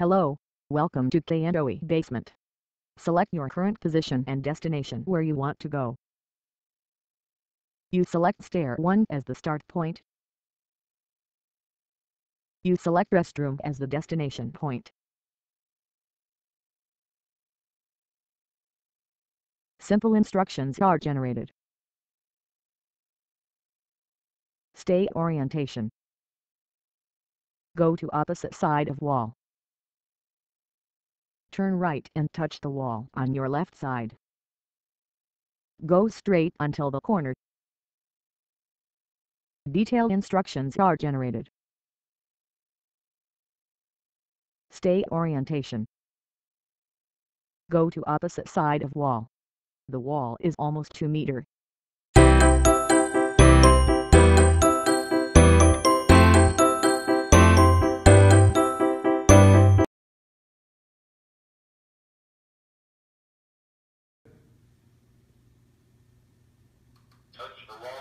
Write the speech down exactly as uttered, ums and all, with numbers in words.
Hello, welcome to K and O E Basement. Select your current position and destination where you want to go. You select stair one as the start point. You select restroom as the destination point. Simple instructions are generated. Stay orientation. Go to opposite side of wall. Turn right and touch the wall on your left side. Go straight until the corner. Detailed instructions are generated. Stay orientation. Go to opposite side of wall. The wall is almost two meters. Touch the wall.